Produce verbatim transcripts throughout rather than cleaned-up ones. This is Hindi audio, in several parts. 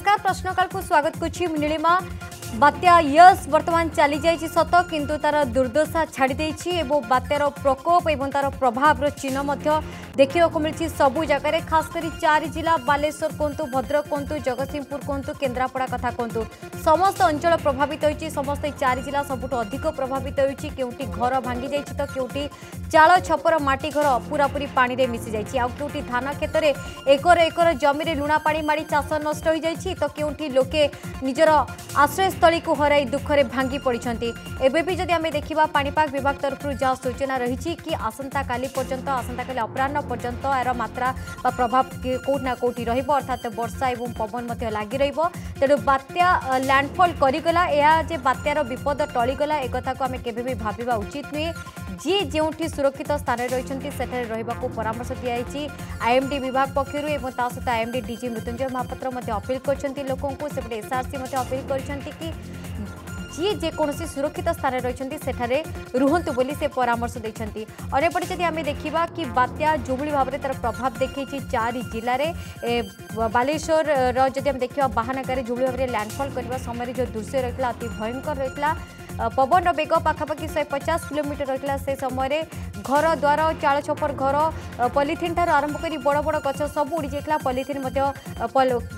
नमस्कार प्रश्नकाल को स्वागत कर नीलिमा बात्या यस वर्तमान चली जाए सत किंतु तार दुर्दशा छाड़ी देछि बात्यार प्रकोप एवं तार प्रभाव चिन्ह देखने को मिली सबू जगार खास कर चार जिला बालेश्वर कहतु भद्रक कहतु जगतसिंहपुर कहतु केन्द्रापड़ा कथा कहतु समस्त अंचल प्रभावित होती समस्त चार जिला सबुठ अधिक प्रभावित होती क्योंकि घर भांगी जाए तो क्योंकि चाल छपर मटी घर पूरापूरी पानी में मिसी जाइए आउ क्योंकि धान क्षेत्र में एकर एकर जमी लुणा पानी माड़ी चाष नष्ट हो जाए तो क्योंकि लोके निजर आश्रयस्थली को हर दुख में भांगी पड़ते एवं भी जदि आम देखा पाणीपाग विभाग तरफ जहाँ सूचना रही कि आसंता काली पर्यंत आसंता काली अपराह्न पर्यंत यार मात्रा प्रभाव कौटना कौटी अर्थात वर्षा एवं पवन लग रहा तेणु बात्या लैंडफॉल करगला यह बात्यार विपद टलीगला एक को आम केवे भी भाविबा उचित नुहे जी जो सुरक्षित स्थान रही रहा परामर्श दिखाई आईएमडी विभाग पक्षर एवं सहित IMD DG Mrityunjay Mohapatra appeal कर लोकों सेपटे एसआरसी अपील कर कि जी जेकोसी सुरक्षित स्थान रही सेठारे रुहतु बोली से परामर्श देते अंपटे जदि आम देखा कि बात्या जो भाव में तार प्रभाव देखी चार जिले बालेश्वर जदि आम देखा बाहानगार जो भाव में लैंडफॉल करने समय जो दृश्य रही अति भयंकर रही पवन रेग पखापाखि शहे पचास किलोमीटर रही से समय घर द्वार चाल छपर घर पॉलीथिन ठार आरंभ कर बड़ बड़ गछ सब उड़ी जाता पॉलीथिन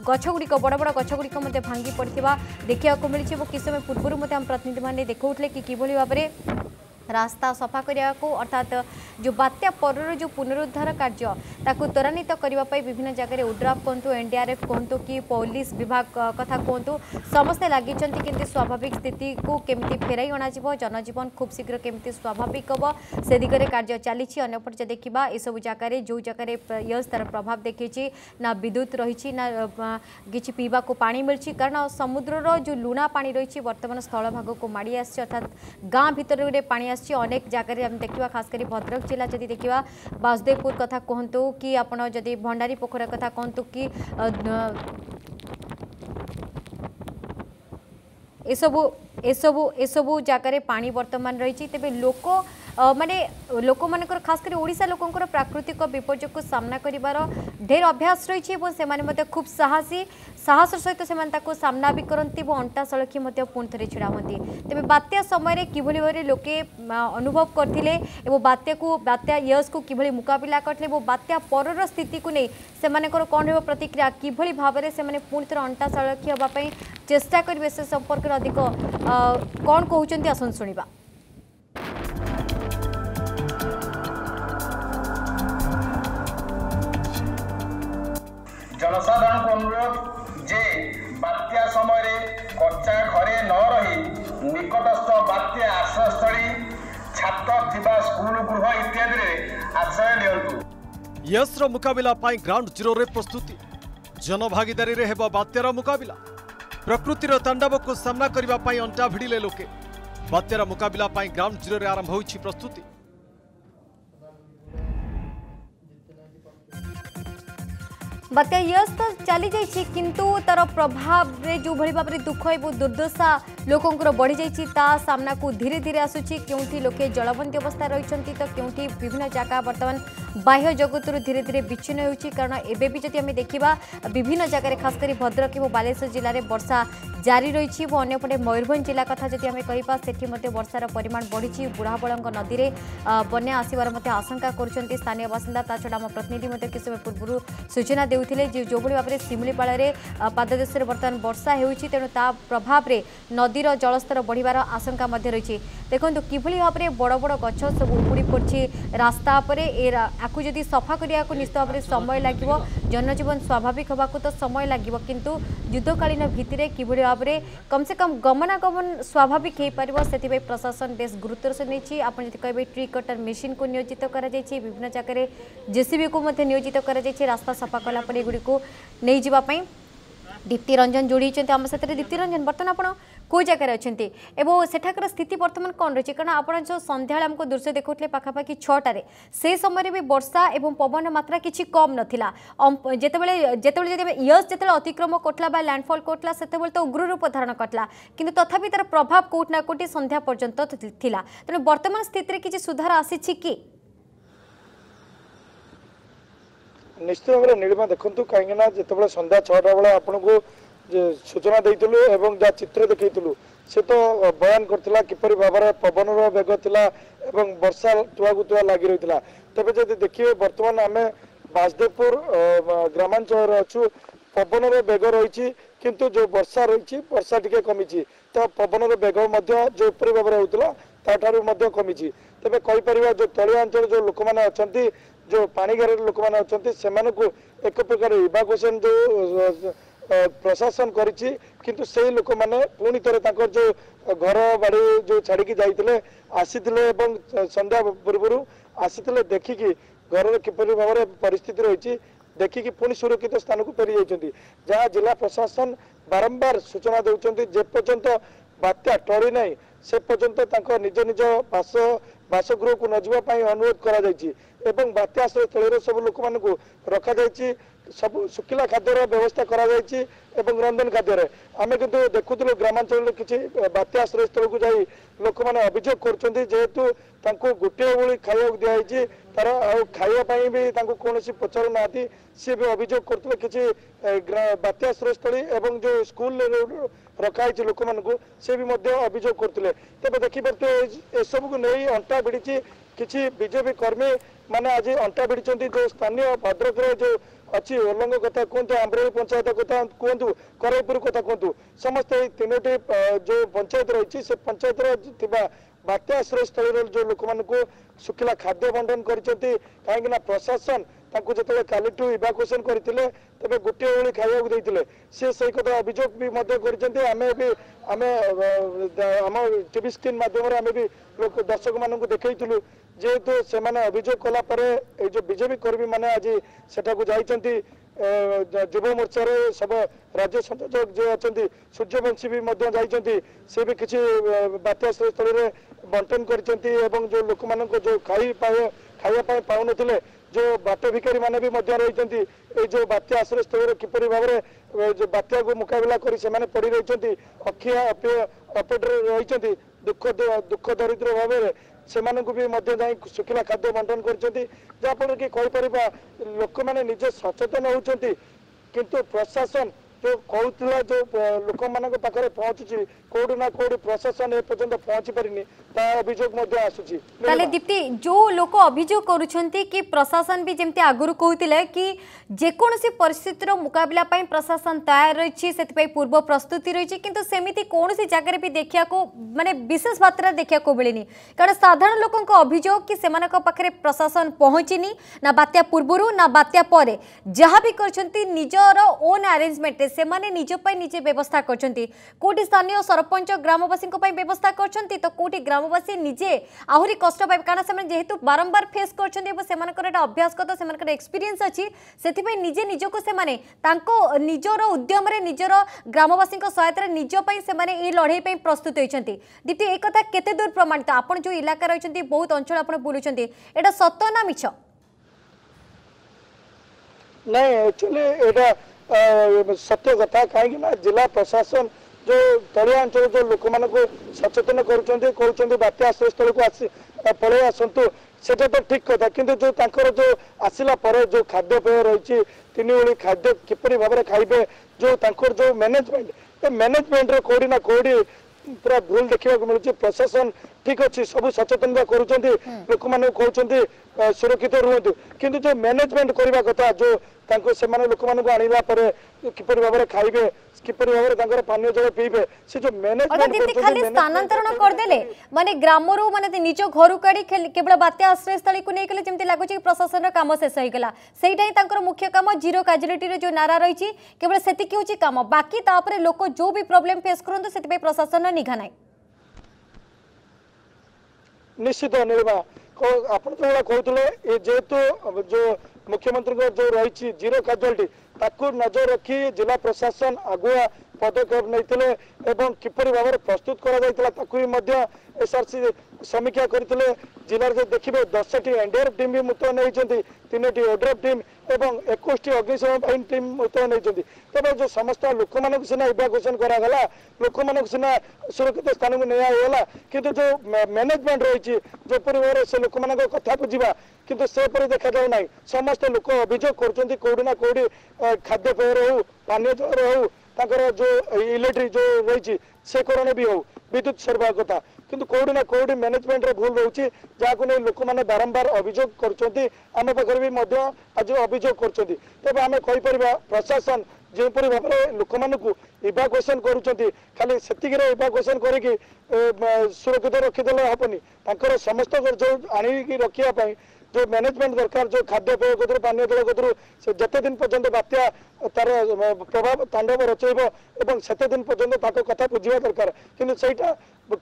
गछगुड़िक बड़ बड़ गछगुड़िक भांगी पड़ता देखा मिली और किसी समय पूर्व आम प्रतिनिधि मैंने देखते कि किभली भाव में रास्ता सफा करने को अर्थात जो बात्या पर जो पुनरुद्धार कार्य ताकू त्वरान्वित करने विभिन्न जगह उड्राफ कहतु एनडीआरएफ कहतु कि पुलिस विभाग कथा कहतु समस्ते लगी केमती स्वाभाविक स्थिति को केमती फेराई अणाजिबो जनजीवन खूब शीघ्र केमती स्वाभाविक हम से दिगरे कार्य चली अंपटे देखा ये सब जगह जो जगह यस तार प्रभाव देखी ना विद्युत रही ना किसी पीवा को पानी मिली कारण समुद्र जो लुणा पानी रही बर्तमान स्थल भाग को माड़ी आसी अर्थात गाँ भर में पानी अनेक जगह आम देखा खास कर भद्रक जिला जदि देखा वासुदेवपुर कथा कहतु कि आपड़ जदि भंडारी पोखरा कथा कहतु कि एसबू एसबू एसबू जगह पानी बर्तमान रही तेबे लोक माने लोक मान खास कर ओडिशा लोकंर प्राकृतिक विपर्य को सामना करार ढेर अभ्यास रही से खूब साहसी साहस सहित से सामना भी करती और अंटा सड़खी पुणी थे छिड़ा हमें तेज बात्या समय किभली भाव में लोके अनुभव करते बात्या को बात्या यश को किभली मुकाबला करते बात्या परर स्थिति को नहीं से कौन हो प्रतिक्रिया किभली भाव में से पुणी थे अंटा सड़खी हाँपाई चेष्टा करेंगे से संपर्क अधिक कौन कहते आसन शुणा जनसाधारण को अनुरोध जे बात्या समय कच्चा घरे न रही निकटस्थ बात्या आश्रयस्थली छात्र थिबा स्कूल गृह इत्यादि रे आश्रय लेंतु। यस्र मुकाबला पाई ग्राउंड जीरो रे प्रस्तुति जनभागीदारी रे हेबा बात्यार मुकाबला प्रकृतिर तांडव को सामना करबा पाई अंटा भिड़िले लोके बात्यार मुकाबला पाई ग्राउंड जीरो रे आरंभ होइछि प्रस्तुति। बात्या यस तो चली जाइए किंतु तार प्रभाव रे जो भाई भाव में दुख एवं दुर्दशा लोकंर बढ़ी जाना को धीरे धीरे आसूसी क्योंकि लोके जलबंदी अवस्था रही तो क्योंकि विभिन्न जगह बर्तमान बाह्य जगत रू धीरे धीरे विच्छिन्न होबी जदि आम देखा विभिन्न जगह खास कर भद्रक और बालेश्वर जिले में वर्षा जारी रही अंपटे मयूरभंज जिला कथा जदि आम कह से वर्षार परिमाण बढ़ी बुढ़ाबलंग नदी में बना आसवर आशंका कर स्थानीय बासिंदा ता छड़ा आम प्रतिनिधि किसी समय पूर्व सूचना देते जो भाव में सिमुलीपाड़ा पाददेश बर्तमान वर्षा होणु ता प्रभाव में नदीर जलस्तर बढ़िवार आशंका रही देखो किभली भाव में बड़ बड़ गछ सब उपुड़ी पड़ी रास्ता पर आपको जदि सफा करने को निश्चित भाव में समय लगे जनजीवन स्वाभाविक होगा तो समय लगे किंतु युद्धकालीन भित्ति किभली भाव में कम से कम गमनागमन स्वाभाविक हो पार से प्रशासन बेस गुरुत्वर से नहीं आपड़ जी कहे ट्री कटर मेसीन को नियोजित कर विभिन्न जगह जेसीबी को नियोजित कर रास्ता सफा कलापर एगुड़क नहीं जावाई दीप्ति रंजन जोड़ी आम साथ दीप्ति रंजन बर्तमान आप कौ जगह अच्छे एवं सेठाकर स्थिति बर्तमान कौन रही कारण आप जो संध्या दृश्य देखुले पखापाखि छटारे से समय भी वर्षा एवं पवन मात्रा किसी कम नाला जितेबाला जितेबाला यस जिते अतिक्रम करता लैंडफॉल करता से तो उग्र रूप धारण करता कि तथापि तार प्रभाव कौटना कौटी संध्या पर्यंत था तेणु बर्तमान स्थिति किसी सुधार आसी कि निश्चित भाव में नीलिमा देखु कहीं संध्या छटा बेला आपन को सूचना देलु एवं जहाँ चित्र देखलु से तो बयान करथिला किपर भाव पवन रेग थिला एवं वर्षा टुआकू टुआ लग रही है। तेज जब देखिए बर्तमान आम बासदेवपुर ग्रामांचल अच्छु पवन रेग रही किंतु जो वर्षा रही वर्षा टी कमी तो पवन रेग जो उपरी भाव होता कमी तेज कहीपर जो तलिया अंचल जो लोक मैंने अच्छा जो पाणीघारे लोक मैंने अच्छा से एक प्रकार इवाकुएसन जो प्रशासन करिछि किंतु से लोक मैंने पुणी थे जो घर बाड़ी जो छाड़ी जाते आसी संध्या पूर्व आसी देखिकी घर किपर भाव में परिस्थिति रही देखिकी पुणी सुरक्षित स्थान को फेरी जाइछन्ति जहाँ जिला प्रशासन बारंबार सूचना देउछन्ति जे पर्यंत बात्या टळी नाही से पर्यंत तांको निज निज बास बासगृह को न जावाई अनुरोध कर बात्या आश्रय स्थल सब लोक मानक रखा जा सब सुखिला खाद्यर व्यवस्था करा एवं रंधन खाद्य आम कितु देखुलु ग्रामांचल किसी बात्या आश्रय स्थल को जाई लोक मैंने अभियोग करेतु गोटे ओली खावाक दिखाई तार आउ खावाई भी कौन पचार ना सी भी अभियोग करते किसी बात्या आश्रय स्थल एवं जो स्कूल रखाई लोक मान सी भी अभियोग करते तेज देखिपे ए सब को नहीं अंटा भिड़ी किसी बीजेपी कर्मी मैंने आज अंटा भिड़ी जो स्थानीय भद्रक जो अच्छी ओलंग कथा कहतु आम्रेली पंचायत कथा कहतु करईपुर कथा कहतु समस्त तीनोटी जो पंचायत रही से पंचायत रहा बात्या आश्रय स्थल जो लोक मानक सुखिला खाद्य बंटन कहीं प्रशासन जो कालीठू इवाकुएसन करते तेज गोटे ओली खावाक देते सी से कथा अभियोग भी आम भी आम आम टीवी स्क्रीन मध्यम आम भी दर्शक मानक देखलु जेहेतु से अभियोग कलापर ये जो बीजेपी कर्मी मैंने आज सेठा जाती युव मोर्चार सब राज्य संयोजक जो अच्छा सूर्यवंशी भी जाती सी भी किसी बात्याश्रय स्थल बंटन करते जो लोक मान जो खाई खावाई पाऊन जो बाट भिकारी मैंने भी रही जो बात्या आश्रय स्थल किपर भाव में जो बात्या को मुकाबला कर पड़ रही अखिया अपेट रही दुख दुख दरिद्र भाव में से भी सुखिला खाद्य बंटन कराफल कि कहीपर लोक मैंने निजे सचेतन होती किंतु प्रशासन जो कहला जो लोक मान पाखे पहुँचुची कौटू ना कौट प्रशासन ए पर्यंत पहुँच पारे ता अभियोग आसूची। दीप्ति जो लोक अभियोग करुछंती कि प्रशासन भी जमती आगुरी कहते कि जेकोसी परिस्थितिर मुकाबला प्रशासन तैयार रही से पूर्व प्रस्तुति रही किंतु सेमिति कौन सी जगह भी देखा माने विशेष मात्रा देखा मिलनी कारण साधारण लोक अभियोग कि सेमान पाखे प्रशासन पहुँचनी ना बात्या पूर्व ना बात्या पर जहाँ भी करछंती निजर ओन अरेंजमेंट से माने निज पई निजे व्यवस्था करछंती कोटी स्थानीय सरपंच ग्रामवासी को पई व्यवस्था करछंती तो कोटी ग्रामवासी निजे आहुरी कष्ट पाइब कारण से माने जेहेतु बारंबार फेस करछंती एवं से मानकर एटा अभ्यासगत से मानकर एक्सपीरियंस अछि सेति पई निजे निज को से माने तांको निजरो उद्यम रे निजरो ग्रामवासी को सहायता रे निज पई से माने ए लड़ाई पई प्रस्तुत होइछंती। दीप्ति एक कथा केते दूर प्रमाणित आपण जो इलाका रहछंती बहुत अंचल आपण बुलुछंती एटा सत्य ना मिछ नाही एक्चुअली एटा सत्य कथा कहीं जिला प्रशासन जो तलिया अंचल जो लोक मान सचेतन कर बात्या आश्रय स्थल को आसी पलै आसतु से ठीक कथा किंतु जो तांकर जो आसला जो खाद्यपेय रही तीन ओली खाद्य किपर भाव में खाइबे जो तांकर जो मैनेजमेंट मैनेजमेंट रे कोडी ना कोडी पूरा भूल देखा मिलूँ। प्रशासन ठीक अच्छे सब सचेतनता कर कहते सुरक्षित रुहतु किंतु जो मैनेजमेंट करवा कथा जो से लोक मानक आनला किपर भाव में खाइबे किपर भाव में पानी जल पीबे से जो मैनेजमेंट खाली स्थानांतरण करदे माने ग्राम रू माने निज घर काढ़ी केवल बात्या आश्रय स्थल को नहीं गले जमती लगुच प्रशासन काम शेष हो गला सेटा ही मुख्य काम जीरो काजुआलिटी जो नारा रही केवल सेतिक होची काम बाकी तापर लोक जो भी प्रॉब्लम फेस करंतु सेति प्रशासन निघा नाही निश्चित निर्मा आपड़ जो कहते ये जेहेतु जो मुख्यमंत्री को जो रही जीरो काजुआलिटी ताकू नजर रखी जिला प्रशासन आगुआ पदक्षेप नहीं किपर भाव में प्रस्तुत कर एसआरसी समीक्षा करते जिलार जो देखिए दस टी एनडीआरएफ टीम भी मुतयन होती तीनो टी ओडीएफ टीम एवं इक्कीस टी अग्निशमन बाहिनी टीम मुतयन होती तेज जो समस्त लोक मानक सीना इवाकुएसन कराला लोक मानक सीना सुरक्षित स्थान को निगला किंतु जो मैनेजमेंट रही जो भाव में से लोक मान कथा बुझा किंतु से देखा जाऊना समस्त लोक अभियोग करोटी ना कौटी खाद्यपेय रो पानी जल रो जो इलेक्ट्रिक जो रही से कारण भी हूँ विद्युत सरबराह कथा कितु कौटी ना कौटी मैनेजमेंट भूल रोचे जहाँ नहीं लोक मैंने बारंबार अभियोग करम पाखे भी आज अभियोग कर तेज आम कहीपर प्रशासन जोपरी भाव में लोक मानक इवाकुएसन करुँच खाली से इवाकुएसन करके सुरक्षित रखीदे हेनी तर समस्त जो आणी रखापी जो मैनेजमेंट दरकार जो खाद्य पेय कदर पानी जल कदर जिते दिन पर्यंत बात्या तार प्रभाव तांडव रचेब एवं सेते दिन पर्यंत ताको कथा बुझिबा दरकार किंतु सेटा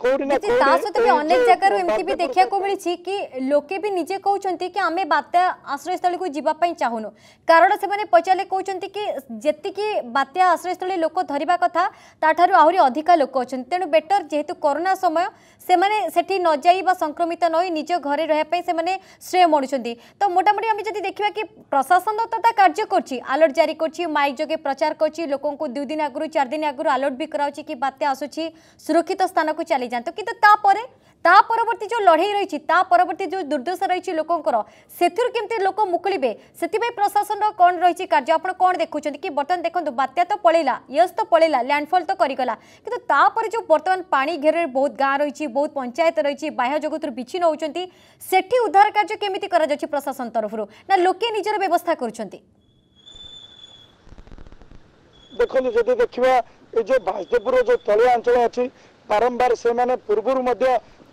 कोडी ना कोडी ता सते भी अनेक जगह एमती भी देखिया को मिली छी कि लोके भी निजे कहउचंती कि आमे बात्या आश्रयस्थल को जीवा पई चाहुनो कारण से माने पचाले कहउचंती कि जति कि बात्या आश्रयस्थल लोक धरिबा कथा ताठारु आहुरी अधिक लोक अछंती तेनु बेटर जेहेतु कोरोना समय से माने सेठी न जाई बा संक्रमित नई निजे घरे रहै पई से माने श्रेय मणुचंती तो मोटामोटी आमे जति देखिबा कि प्रशासन तो ता कार्य करछि अलर्ट जारी करछि माइक जोगे प्रचार करछि लोकन को दो दिन आगरु चार दिन आगरु अलर्ट भी कराउछि कि बात्या आसुछि सुरक्षित स्थान को चली जातो किंतु ता परे ता परवर्ती जो लड़ाई रही ता परवर्ती जो दुर्दशा रही लोकंर से केमती लोक मुकुलिबे से प्रशासन कौन रही कार्य आप कौन देखुं कि बर्तमान देखो बात्या तो पलैला यस तो पलैला लैंडफॉल तो करगला किंतु तापर जो बर्तमान पानी घेर बहुत गाँ रही बहुत पंचायत रही बाह्य जगत विच्छिन्न होती से उद्धार कार्य केमिति करा जाछि प्रशासन तरफ ना लोके निजर व्यवस्था करुछंती देखो जदि देखिबा ए जो बाजदेपुर जो तलिया अंचल अछि बारंबार से मैंने पूर्वर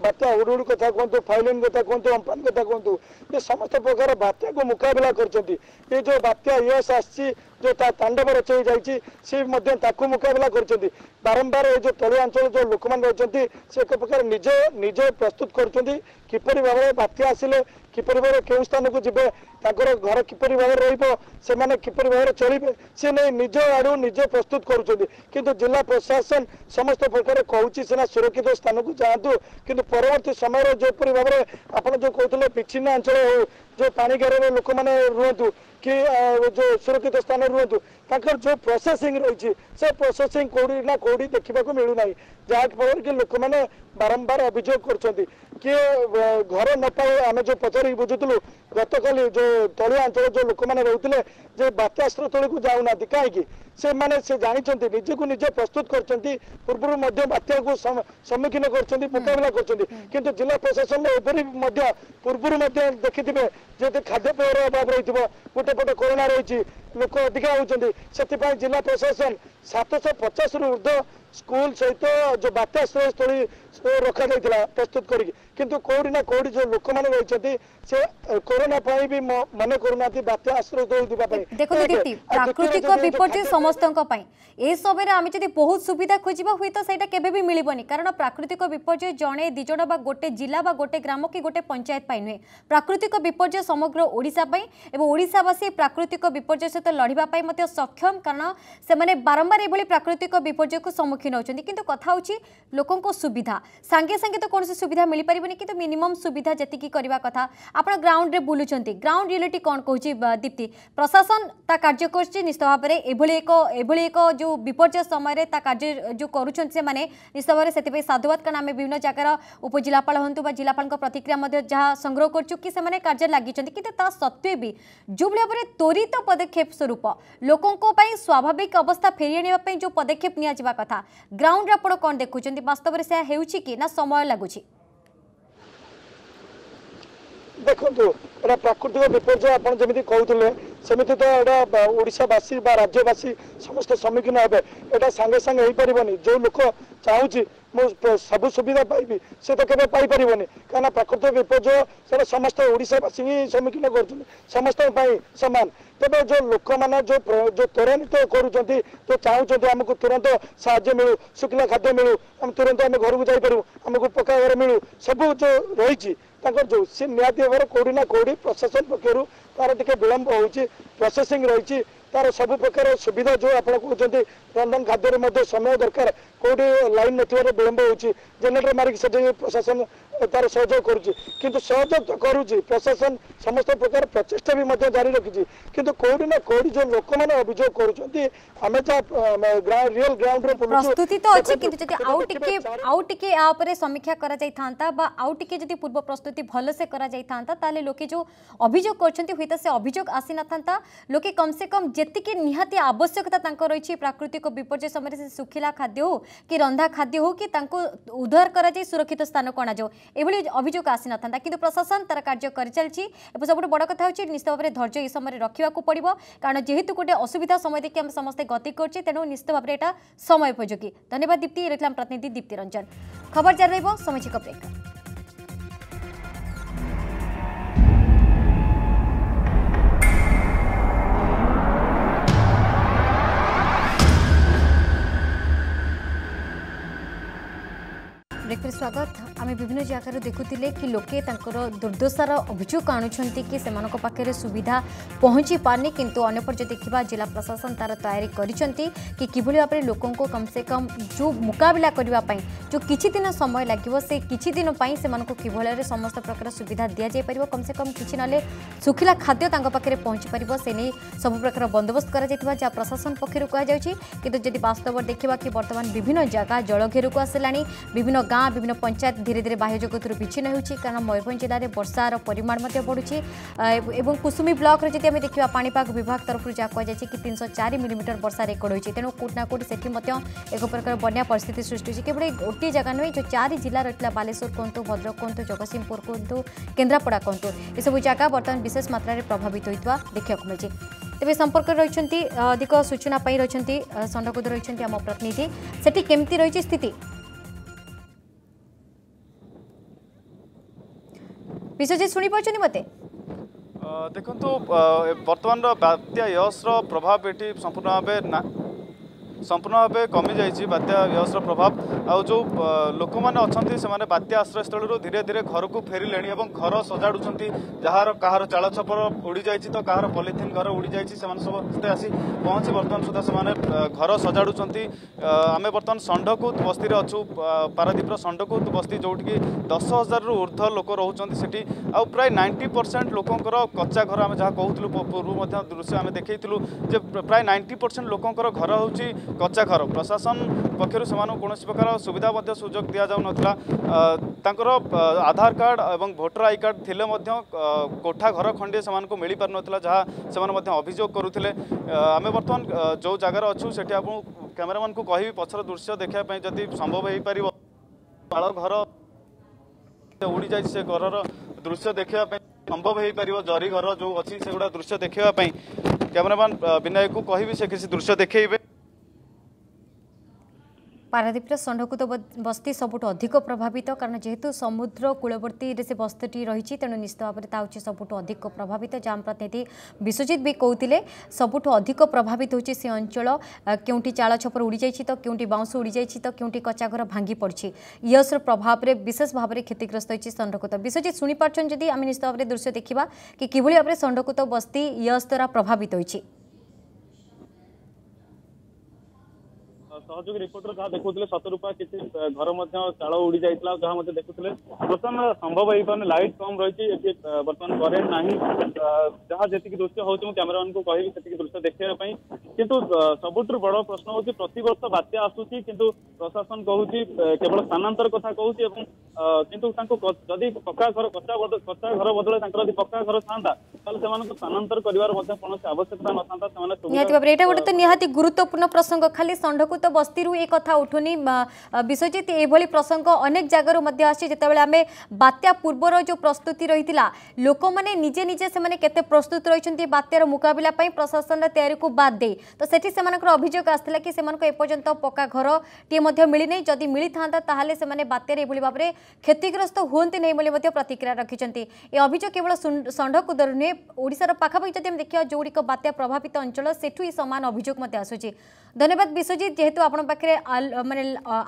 बात्या हुडुहुड कथा कहतु फाइलिंग कथा कहतु अम्फान कथा कहतु ये समस्त प्रकार बात्या को मुकाबला करछंती ये जो बात्या यस आसी जो ता तांडव रचई जाईची से मध्ये ताकू मुकाबला करछंती बारंबार ये जो तळिया अंचल जो लोकमान रहछंती से एक प्रकार निज निज प्रस्तुत करछंती किपरि भाबरे बात्या आसिले किपरि भाबरे केउ स्थान को जिबे ताकर घर किपरि भाबरे रहिबो से माने किपरि भाबरे चलिबे से नै निज आडू निज प्रस्तुत करछंती किंतु जिला प्रशासन समस्त प्रकार कहउची सेना सुरक्षित स्थान को जातु किंतु परवर्ती समय जोपरी भाव में आप जो कहते पिछिन्ना अंचल हो जो पानी घेर लोक मैंने रुहतु कि जो सुरक्षित स्थान रुहतु जो प्रोसेसिंग रही से प्रोसेसिंग कौड़ी ना कौड़ी देखा मिलूना जहाँफल कि लोक मैंने बारंबार अभियोग कर किए घर न पाई आम जो पचार बुझुलु गत काली जो तलिया अंचल जो लोक मैंने रोते बात्याश्रयस्थल को जाऊना कहीं से माने से जानी निजे को निजे प्रस्तुत कर बात्या को सम्मुखीन कर मुकाबला कर किंतु जिला प्रशासन एपरी पूर्व देखि जो खाद्यपेयर अभाव रही गोटे पटे कोरोना रही लोक अधिका होती से जिला प्रशासन सातश पचास रु ऊर्ध्व स्कूल सहित जो बात्याश्रयस्थल रखा जाता प्रस्तुत करी किंतु कौड़ी ना कौड़ी जो लोक मैंने रही से कोरोना भी मन करूना बात्या आश्रयस्थल प्राकृतिक विपर्य समस्त ए समय आम जब बहुत सुविधा खोजा हुए तो सही केवि मिलनी कारण प्राकृतिक विपर्य जड़े दिजन गोटे जिला गोटे ग्राम कि गोटे पंचायत नुहे प्राकृतिक विपर्य समग्र ओडावासी प्राकृतिक विपर्य सहित लड़ाई सक्षम कारण से बारंबार ये प्राकृतिक विपर्य को सम्मुखीन होती कि कथा हूँ लोक सुविधा सांगे सांगे तो कौन सुविधा मिल पारे कि मिनिमम सुविधा जी कथा आप ग्राउंड रे बुलूँ ग्राउंड रियलिटी कौन कहूँ दीप्ति प्रशासन ता कार्य करश्चित भाव में एभली एक जो विपर्य समय कार्य जो करुँच से निश्चित भाव से साधुवाद कारण आम विभिन्न जगार उपजिलापाल हूँ जिलापाल प्रतिक्रिया जहाँ संग्रह कर कार्य लगी सत्वे भी जो भाव में त्वरित पदक्षेप स्वरूप लोकों स्वाभाविक अवस्था फेरी आने जो पदक्षेप निया कथा ग्राउंड आप कौन देखुं वास्तव में से होउछि कि ना समय लगुच देखो एटा प्राकृतिक विपर्य आपन जेमिति कहउतले सेमिति तो एटा ओडिसावासी बा राज्यवासी समस्त समीक्षण हेबे एटा संगे संगे होई परिबनी जो लोक चाहूची मो सब सुविधा पाइबी से तो केबे पाई परिबनी कारण प्राकृतिक विपर्य से समस्त ओडिसावासी समीक्षण करछन समस्त पाई समान तेज जो लोक मैंने जो जो त्वरान्वित करुँच जो चाहूँ आमको तुरंत साहय मिलू शुक्ला खाद्य मिलू आम तुरंत आम घर को जापरू आमको पक्का घर मिलू सबू जो रही जो सी निहाती भाव कौड़ी ना कौड़ी प्रशासन पक्षर तार टे विलंब होची प्रोसेसिंग रही तार सब प्रकार सुविधा जो आप कहते रंधन खाद्य समय दरकार कौट लाइन नलम्ब हो जेनेटर मारिक प्रशासन तार सहयोग करुँच करुच्ची प्रशासन समस्त प्रकार प्रचेषा भी जारी रखी किंतु कौटी ना कौटी जो लोक मैंने अभियोग कर समीक्षा कर पूर्व प्रस्तुति भल से कर लोके जो अभियोग कर अभियोग आसी ना था लोके कम से कम जेतिकी निहाती आवश्यकता रही प्राकृतिक विपर्य समय से सुखिला खाद्य हो कि रंधा खाद्य हो कि उद्धार कर सुरक्षित स्थान को अणाऊ एभली अभियोग आसी ना था कि प्रशासन तार कार्य कर चलती सब बड़ कथा होची निश्चित भाव में धैर्य इस समय रखा पड़ो कारण जेहेतु गोटे असुविधा समय देखिए आम समस्त गति करचे तेणु निश्चित भाव में यहाँ समय उपयोगी। धन्यवाद दीप्ति रखिलाम प्रतिनिधि दीप्ति रंजन खबर जारी रही ब्रेक। ब्रेक स्वागत। आम विभिन्न जगह देखुले कि लोके दुर्दशार अभियोग आणुंट कि पाखे सुविधा पहुँची पारनी किंतु अन्यपटे देखा जिला प्रशासन तार तैयारी करभली भाव में लोकों को कम से कम जो मुकबिला करने जो किछि दिन समय लगे से किछि दिन कि समस्त प्रकार सुविधा दि जापर कम से कम किछि ना सुखिला खाद्य पाखे पहुँची पार से नहीं सब प्रकार बंदोबस्त करा प्रशासन पक्षर कहु जब वास्तव देखा कि बर्तमान विभिन्न जगह जल घेर को आसला विभिन्न गाँ विभिन्न पंचायत धीरे धीरे बाह्य जगत विच्छिन्न होना मयूरभंज जिले में वर्षार परिमाण बढ़ुची एवं कुसुमी ब्लॉक रे जदि आम देखा पाणीपाग विभाग तरफ जहाँ कहुई कि तीन सौ चार मिलीमीटर वर्षा रेकर्ड होती तेणु कौटना कौट से एक प्रकार बन्या परिस्थिति सृष्टि होगी किभली गोटे जगह नुहे जो चार जिला रही बालेश्वर कहूँ भद्रक कहूँ जगतसिंहपुर कहूँ केन्द्रापड़ा कहूँ यू जगह बर्तमान विशेष मात्रा प्रभावित होता देखा मिली। तेज संपर्क रही अधिक सूचना रही षंडकूद रही आम प्रतिनिधि सेठी केमती रही स्थिति विश्वजीत शुणी पार्टी मत देखु बर्तमान बात्या यश्र प्रभाव ये संपूर्ण भाव संपूर्ण भाव कमी जाइए बात्या यश्र प्रभाव आ जो लोक मैंने अच्छा से बात्या आश्रयस्थल धीरे धीरे घर को फेरिले घर सजाड़ुंट जार कहार चाल छपर उड़ी जा तो कहार पॉलीथिन घर उड़ी जाइए समस्ते आसी पहुँची बर्तमान सुधा से घर सजाड़ुंट आम बर्तमान षंडकूद बस्ती अच्छू पारादीपर षंडकूद बस्ती जोटि दस हजार रु ऊर्ध लोक रोचे आ प्राय नाइंटी परसेंट लोकंर कच्चा घर आम जहाँ कहूँ पूर्व दृश्य आम देखूँ प्राय नाइंटी परसेंट लोकंर घर हो कच्चा घर प्रशासन पक्षर से कौन प्रकार सुविधा सुजोग दि जाऊ ना आधार कार्ड और भोटर आई कार्ड थिले कोठा घर खंडे से मिल पार ना जहाँ से अभियोग करुले। आम बर्तमान जो जगार अच्छू से कैमेरामैन को कह पछर दृश्य देखापी जदि संभव हो पार माल घर उड़ी जाए से घर दृश्य देखापी संभव हो पार जरी घर जो अच्छी से गुड़ा दृश्य देखापी कैमेरामैन विनायक को कह से किसी दृश्य देखेबे। पारादीपर षंडकूद बस्ती सबुठ अधिक प्रभावित कारण जेहेतु समुद्र कूलवर्ती से बस्तीटी रही तेणु निश्चित भाव में ताकि सबुठ अधिक प्रभावित जाम प्रतिनिधि विश्वजीत भी कहते सबुठ अधिक प्रभावित होची से अंचल क्योंटी चाल छपर उड़ी जाइए तो क्योंटी बाउंस उड़ी जाइए तो क्योंटी कच्चा घर भांगी पड़ी यश्र प्रभाव में विशेष भाव में क्षतिग्रस्त होती षंडकूद। विश्वजीत शुणी पार्छन जदि आम निश्चित भाव में दृश्य देखा कि किभली भाव में षंडकूद बस्ती यश द्वारा प्रभावित होती सहयोगी रिपोर्टर जहाँ देखुले सतरूपा किसी घर चाल उड़ी जाता जहाँ देखुले बर्तमान संभव हो पाने लाइट कम रही बर्तमान करेन्ट ना जहाँ जी दृश्य होती कैमेरा मैन को कहि से दृश्य देखापी किंतु सबुठू बड़ प्रश्न होती प्रतिवर्ष बात्या आसूसी किंतु प्रशासन कहूँ केवल स्थानांतर कथा कहूँ किंतु जदि पक्का घर कच्चा कच्चा घर बदले पक्का घर था स्थानांतर कर कौन आवश्यकता ना था गुरुत्वपूर्ण प्रसंग खाली षंडकूद बस्ती ये कथा उठुनी विश्वजीत ये प्रसंग अनेक जगह आते आम बात्या पूर्वर जो प्रस्तुति रही लोक मैंने निजे निजे से प्रस्तुत रही बात्यार मुकबिला प्रशासन तैयारी को बाद दे तो सेठी से अभियोग आसाला कि एपर्यंत पक्का घर टीए मिलना जदि मिली था ताहले से बात्यार ये भाव में क्षतिग्रस्त होती नहीं प्रतिक्रिया रखिंट ये अभियोग केवल षंडकूद नुहे ओडार पाखापाखि जब आम देखा जो गुड़िक बात्या प्रभावित अंचल सेठू सामान अभियोग आसूँ। धन्यवाद विश्वजीत जेहेतु आपन पाखे आल माने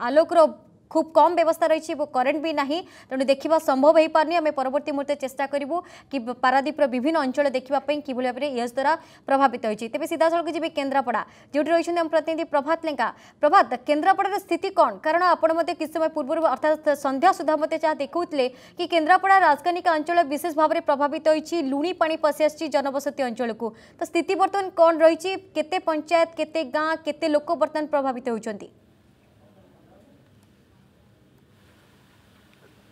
आलोक रो खूब कम व्यवस्था रही करेन्ट भी ना तेणु देखा संभव हो पारनी आम परवर्त मुहूर्त चेष्टा करूँ कि पारादीपर विभिन्न अंचल देखापी कि यश द्वारा प्रभावित होती तेज सीधा सड़क जी केन्द्रापड़ा जो रही आम प्रतिनिधि प्रभात लेंका। प्रभात, केन्द्रापड़ार स्थिति कौन? कारण आपण मत किसी समय पूर्व अर्थात संध्या सुधा मत जहाँ देखते कि केन्द्रापड़ा राजकनिका अंचल विशेष भाव में प्रभावित होती लुणी पा पशि आसी जनबसती अंचल को, तो स्थिति बर्तमान कौन रही? केते पंचायत केते गाँ केते लोक बर्तमान प्रभावित होती?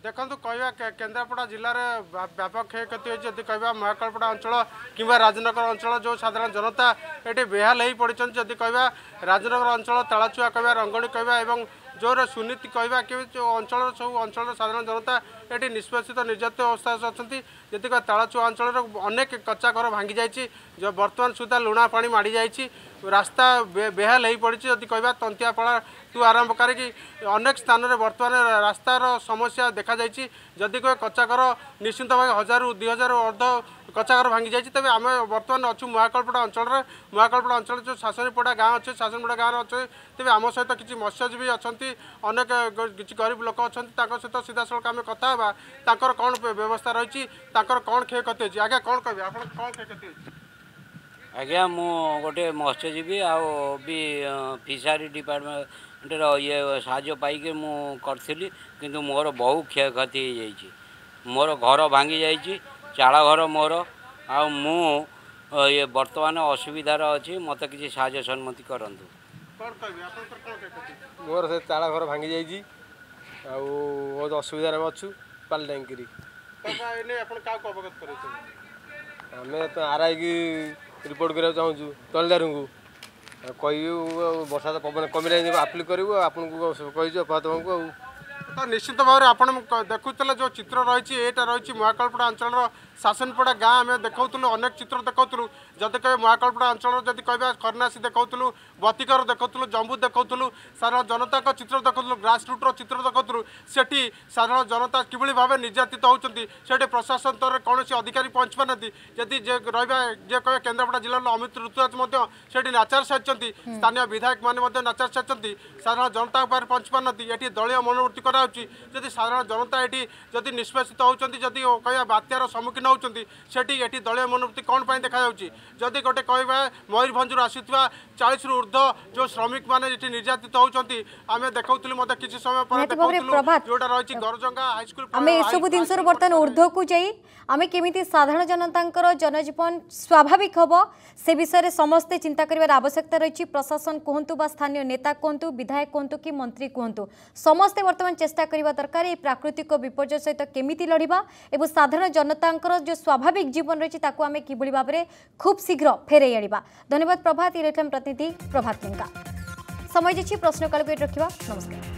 देखो कह केन्द्रापड़ा जिले में व्यापक क्षयक्षति होती जब कह महाकालपड़ा अंचल कि राजनगर अंचल जो साधारण जनता ये बेहाल हो पड़ी जब कह राजनगर अंचल तालाचुआ कह रंगणी कह जोर सुनीत कह कि अंचल सब अंचल साधारण जनता ये निष्पेषित निर्यातित अवस्था अच्छा जब तालाचुआ अंचल अनेक कच्चा घर भांगी जा बर्तमान सुधा लुणा पा माड़ी जा रास्ता बे, बेहाल हो पड़ी जब कह तंतियापड़ा तू आरंभ करी अनेक स्थान में बर्तमान रास्तार समस्या देखा जदि कह कच्चा घर निश्चिंत भाव हजार दुई हजार अर्ध कच्चा घर भांगी जाए तेज आम बर्तमान अच्छे महाकालपड़ा अंचल महाकालपड़ा अंचल जो शासनीपड़ा गाँव अच्छे शासनीपड़ा गाँव अच्छे तेज आम सहित किसी मत्स्यजीवी अच्छा अनेक किसी गरीब लोक अच्छा सहित सीधा सड़क आम कथा ताकर कौन व्यवस्था रही कौन क्षयक्षति होती आज्ञा कौन कह कौन क्षयक्षति होती? आज्ञा मु गोटे मत्स्यजीवी भी फिशरी डिपार्टमेंट ये साज पाई मुझी कि मोर बहु क्षयक्षति हो मोर घर भांगी जाइए चाड़ा घर मोर आ ये बर्तमान असुविधार अच्छी मत किसी साज सम्मति करूँ मोर से चाड़ा घर भांगी जाइए बहुत असुविधार अच्छू पाल डांगी आम तो आरआई की रिपोर्ट करा चाहूँ तहलदार को कहू बर्षा तो पवन कमी आपिल करूँ आपको तो निश्चित भाव में आपण देखुले जो चित्र रही एटा रही महाकालपड़ा अंचल शासनपड़ा गाँव में देखा अनेक चित्र देखा जब कह महाकालपड़ा अंचल जब कह कर्णासी देखा बतिकर देखा जम्बू देखा साधारण जनता का चित्र देखा ग्रासरूट्र चित्र देखा सेठी साधारण जनता किभली भाव निर्यातित होती से प्रशासन स्तर में कौन अधिकारी पहुँच पार जदि रहा जे कह केन्द्रापड़ा जिलार अमित ऋतुराज से नाचार सारी स्थानीय विधायक मैंने नाचार सारी साधारण जनता पहुँच पार ये दलय मनोवृत्ति करा जदि साधारण जनता ये जदि निष्पेषित होती जदि कह बात्यार सम्मुखीन होती से दलय मनोवृत्ति कौन पर देखा जदि गोटे कह मयूरभंज आसुवा चालीस रु ऊर्ध जो श्रमिक मैंने ये निर्यातित होती आम देखा मत किसी समय जोटा रही गरजंगा हाईस्कूल आम एसबू जिन बर्तमान ऊर्ध को जाए आम केमी साधारण जनता जनजीवन स्वाभाविक हम से विषय में समस्ते चिंता करार आवश्यकता रही प्रशासन कहतु बा स्थानीय नेता कहतु विधायक कहतु कि मंत्री कहतु समस्ते बर्तमान चेष्टा करने दरकार ये प्राकृतिक विपर्य सहित केमिति लड़िबा एवं साधारण जनता जो स्वाभाविक जीवन रही आम कि भाव में खूब शीघ्र फेरई आनिबा। धन्यवाद प्रभात। इलेक्ट्रॉन प्रतिनिधि प्रभात लिंगा। समय जी प्रश्नकाल वेट रखा। नमस्कार।